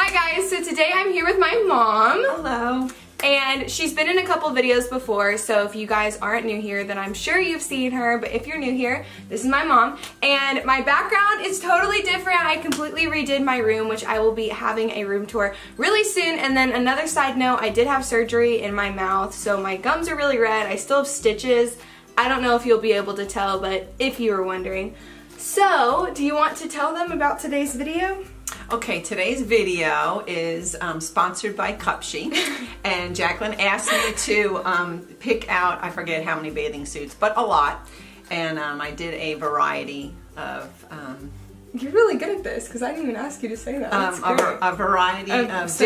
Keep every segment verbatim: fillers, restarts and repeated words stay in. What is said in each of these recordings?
Hi guys, so today I'm here with my mom. Hello. And she's been in a couple videos before, so if you guys aren't new here, then I'm sure you've seen her, but if you're new here, this is my mom. And my background is totally different. I completely redid my room, which I will be having a room tour really soon. And then another side note, I did have surgery in my mouth, so my gums are really red. I still have stitches. I don't know if you'll be able to tell, but if you were wondering. So, do you want to tell them about today's video? Okay, today's video is um, sponsored by Cupshe, and Jacqueline asked me to um, pick out, I forget how many bathing suits, but a lot, and um, I did a variety of... Um, You're really good at this, because I didn't even ask you to say that. Um, a, a variety um, of swimsuits.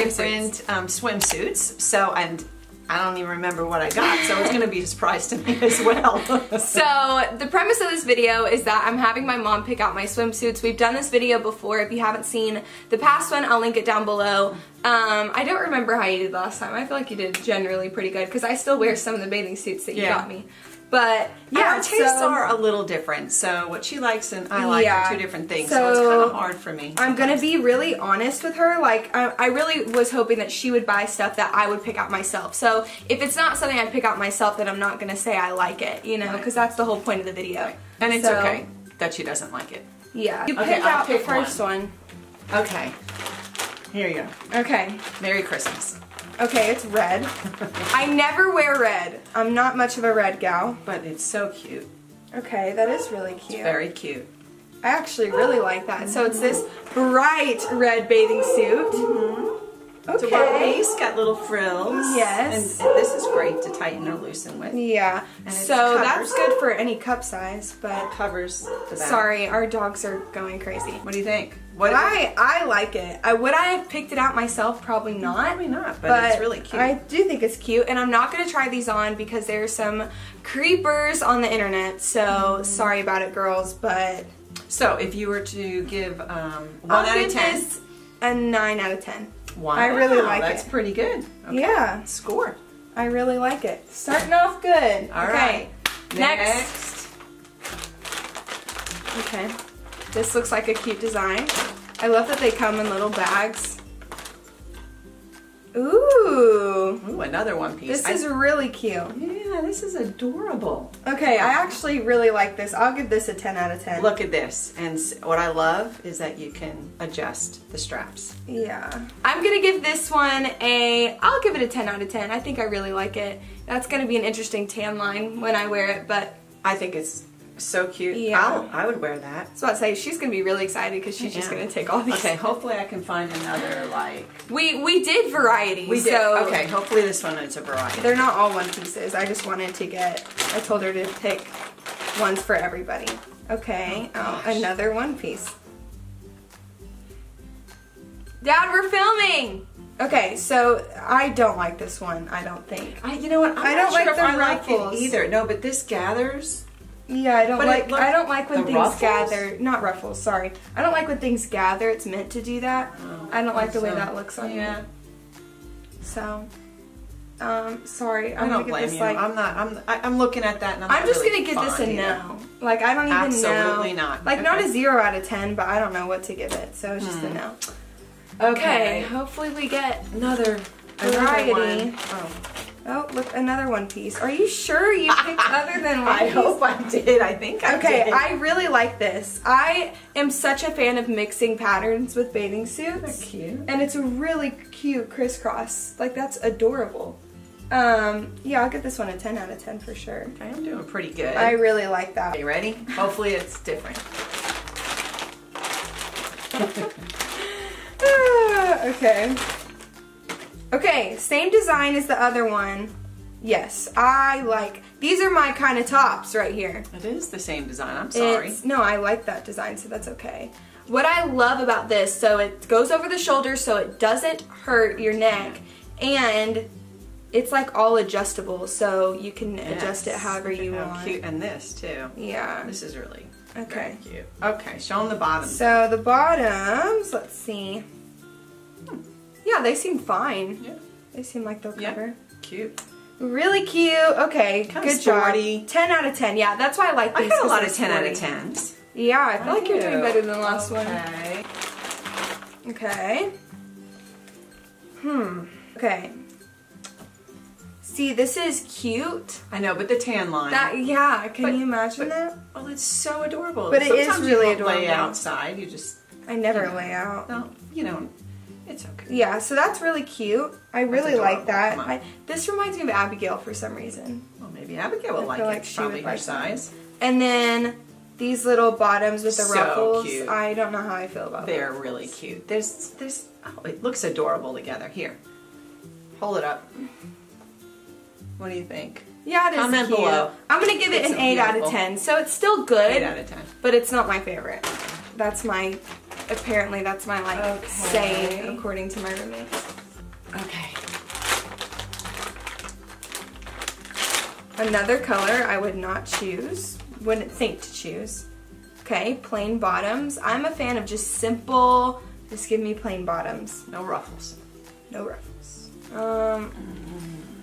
different um, swimsuits, so and. I don't even remember what I got, so it's gonna be a surprise to me as well. So the premise of this video is that I'm having my mom pick out my swimsuits. We've done this video before. If you haven't seen the past one, I'll link it down below. Um, I don't remember how you did last time. I feel like you did generally pretty good, because I still wear some of the bathing suits that you yeah. got me. But yeah, our tastes so, are a little different. So what she likes and I like yeah. are two different things. So, so it's kind of hard for me. I'm going to be really honest with her. Like I, I really was hoping that she would buy stuff that I would pick out myself. So if it's not something I pick out myself, then I'm not going to say I like it, you know, because right. that's the whole point of the video. Right. And it's so, okay that she doesn't like it. Yeah. You okay, pick I'll out pick the first one. one. Okay. Here you go. Okay. Merry Christmas. Okay, it's red. I never wear red. I'm not much of a red gal. But it's so cute. Okay, that is really cute. It's very cute. I actually really like that. So it's this bright red bathing suit. Mm-hmm. Okay. It's a wide waist, got little frills. Yes. And this is great to tighten or loosen with. Yeah. And so that's good for any cup size, but it covers the back. Sorry, our dogs are going crazy. What do you think? What I, I like it. I, would I have picked it out myself? Probably not. Probably not, but, but it's really cute. I do think it's cute, and I'm not going to try these on because there's some creepers on the internet, so mm. sorry about it, girls, but... So, if you were to give um, one out of ten... a nine out of ten. Wow, I really like that's it. That's pretty good. Okay. Yeah. Score. I really like it. Starting off good. All okay. right. Next. Next. Okay. This looks like a cute design. I love that they come in little bags. Ooh. Ooh, another one piece. This I, is really cute. Yeah, this is adorable. Okay, I actually really like this. I'll give this a ten out of ten. Look at this. And what I love is that you can adjust the straps. Yeah. I'm going to give this one a, I'll give it a ten out of ten. I think I really like it. That's going to be an interesting tan line when I wear it, but I think it's so cute. Yeah. I'll, I would wear that. So I'd say she's going to be really excited because she's yeah. just going to take all these. Okay, hopefully I can find another like... We we did variety. We did. So okay, hopefully this one is a variety. They're not all one pieces. I just wanted to get... I told her to pick ones for everybody. Okay, oh, oh, another one piece. Dad, we're filming! Okay, so I don't like this one, I don't think. I, you know what? I'm I don't sure like the I ruffles. Like it either. No, but this gathers... Yeah, I don't but like I don't like when things ruffles? gather. Not ruffles, sorry. I don't like when things gather. It's meant to do that. Oh, I don't like the so. way that looks on yeah. you. So, um, sorry. I'm I don't blame this, you. Like, I'm not. I'm. I'm looking at that. And I'm, I'm not just really gonna give this a no. Either. Like I don't even Absolutely know. Absolutely not. Like okay. not a zero out of ten, but I don't know what to give it. So it's just hmm. a no. Okay. okay. Hopefully we get another variety. Oh, look, another one piece. Are you sure you picked other than one I piece? I hope I did. I think I okay, did. Okay, I really like this. I am such a fan of mixing patterns with bathing suits. They're cute. And it's a really cute crisscross. Like, that's adorable. Um, yeah, I'll get this one a ten out of ten for sure. Okay, I'm doing pretty good. I really like that. Are you ready? Hopefully it's different. ah, okay. Okay, same design as the other one. Yes, I like, these are my kind of tops right here. It is the same design, I'm sorry. It's, no, I like that design, so that's okay. What I love about this, so it goes over the shoulder so it doesn't hurt your neck, and it's like all adjustable, so you can yes. adjust it however Look you how want. Cute. And this too. Yeah. This is really okay. very cute. Okay, show them the bottoms. So the bottoms, let's see. Yeah, they seem fine. Yeah. They seem like they'll cover. Yeah. Cute. Really cute. Okay, kind good sporty. job. ten out of ten. Yeah, that's why I like these. I got a lot of ten out of tens. Yeah, I feel I like do. you're doing better than the last okay. one. Okay. Hmm. Okay. See, this is cute. I know, but the tan line. That, yeah, can but, you imagine but, that? Well, it's so adorable. But Sometimes it is really you don't adorable. Lay outside. You just. I never you know, lay out. No, you know, it's okay. Yeah, so that's really cute. I really like that. I, this reminds me of Abigail for some reason. Well, maybe Abigail will I like it. Like she probably would her like size. Them. And then these little bottoms with the so ruffles. Cute. I don't know how I feel about. They're ruffles. Really cute. There's, there's. Oh, it looks adorable together. Here, hold it up. What do you think? Yeah, it is Comment cute. Below. I'm gonna give it it's an eight beautiful. Out of ten. So it's still good. Eight out of ten. But it's not my favorite. That's my apparently that's my like okay. saying according to my roommate. Okay. Another color I would not choose. Wouldn't think to choose. Okay, plain bottoms. I'm a fan of just simple. Just give me plain bottoms. No ruffles. No ruffles. Um.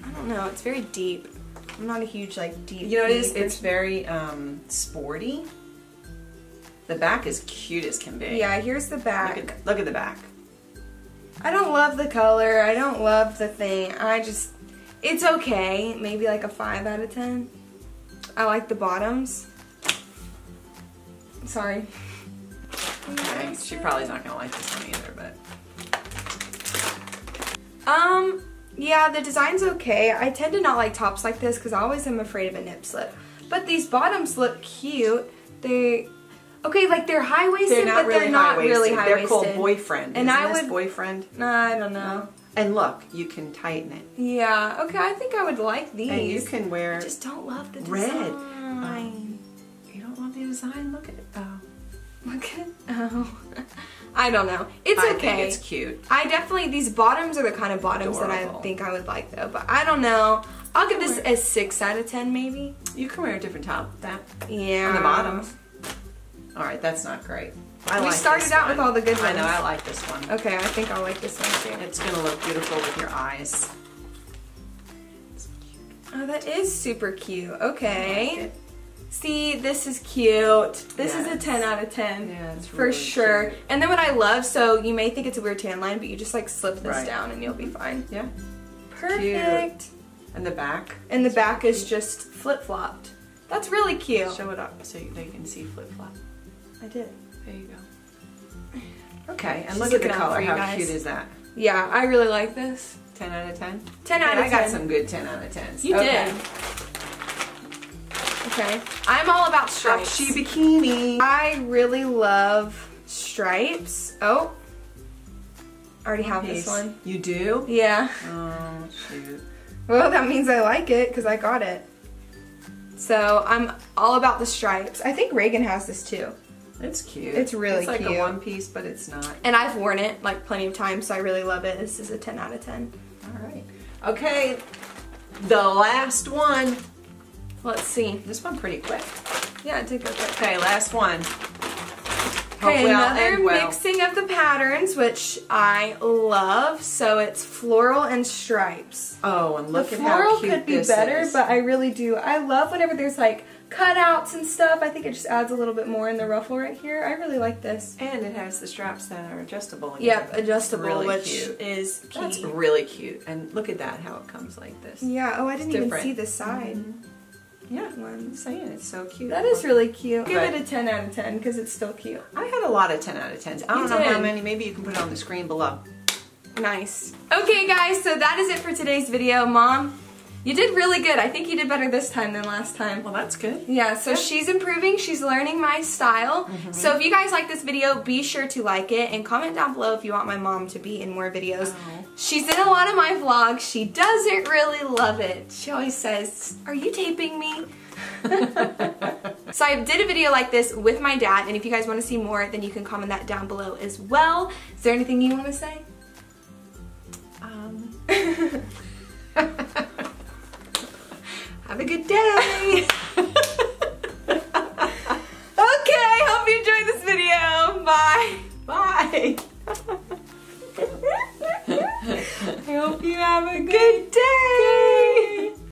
I don't know, it's very deep. I'm not a huge like deep. You know it is, it's very um, sporty. The back is cute as can be. Yeah, here's the back. Look at, look at the back. I don't love the color, I don't love the thing. I just, it's okay. Maybe like a five out of ten. I like the bottoms. Sorry. Okay, she probably's not gonna like this one either, but. Um. Yeah, the design's okay. I tend to not like tops like this because I always am afraid of a nip slip. But these bottoms look cute. They, okay, like they're high waisted, but they're not really high waisted. They're called boyfriend. And I would boyfriend. No, I don't know. And look, you can tighten it. Yeah. Okay, I think I would like these. And you can wear. I just don't love the design. Red. Um, you don't love the design? Look at it. Oh, look at it. Oh. I don't know. It's okay. I think it's cute. I definitely, these bottoms are the kind of bottoms Adorable. That I think I would like though, but I don't know. I'll give this a six out of ten maybe. You can wear a different top with that. Yeah. On the bottoms. Alright, that's not great. I we like started this out one. With all the good ones. I know, I like this one. Okay, I think I'll like this one too. It's going to look beautiful with your eyes. It's cute. Oh, that is super cute. Okay. I like it. See, this is cute. This yes. is a ten out of ten yeah, it's for really sure. Cute. And then what I love, so you may think it's a weird tan line, but you just like slip this right. down and you'll be fine. Yeah. Perfect. Cute. And the back. And the back is just flip-flopped. That's really cute. Show it up so they can see flip-flop. I did. There you go. Okay, and She's look at the color. How guys. Cute is that? Yeah, I really like this. ten out of ten? ten out of ten. I got some good ten out of tens. You okay. did. Okay. I'm all about stripes. Cupshe bikini. I really love stripes. Oh. I already have nice. This one. You do? Yeah. Oh, shoot. Well, that means I like it because I got it. So I'm all about the stripes. I think Reagan has this too. It's cute. It's really cute. It's like cute. A one piece, but it's not. And I've worn it like plenty of times, so I really love it. This is a ten out of ten. All right. Okay. The last one. Let's see. This one pretty quick. Yeah, it did go quick. Okay, last one. Okay, another well. Mixing of the patterns, which I love. So it's floral and stripes. Oh, and look the at how cute this is. Floral could be better, is. But I really do. I love whenever there's like cutouts and stuff. I think it just adds a little bit more in the ruffle right here. I really like this. And it has the straps that are adjustable. Again. Yep, adjustable, really which cute. Is key. That's really cute. And look at that, how it comes like this. Yeah, oh, I didn't even see this side. Mm-hmm. Yeah, I'm saying it's so cute. That is really cute. Give it a ten out of ten because it's still cute. I had a lot of ten out of tens. I don't know how many. Maybe you can put it on the screen below. Nice. Okay, guys, so that is it for today's video. Mom, you did really good. I think you did better this time than last time. Well, that's good. Yeah, so yeah. she's improving. She's learning my style. Mm-hmm. So if you guys like this video, be sure to like it and comment down below if you want my mom to be in more videos. Oh. She's in a lot of my vlogs. She doesn't really love it. She always says, "Are you taping me?" So I did a video like this with my dad, and if you guys want to see more, then you can comment that down below as well. Is there anything you want to say? Um. Have a good day.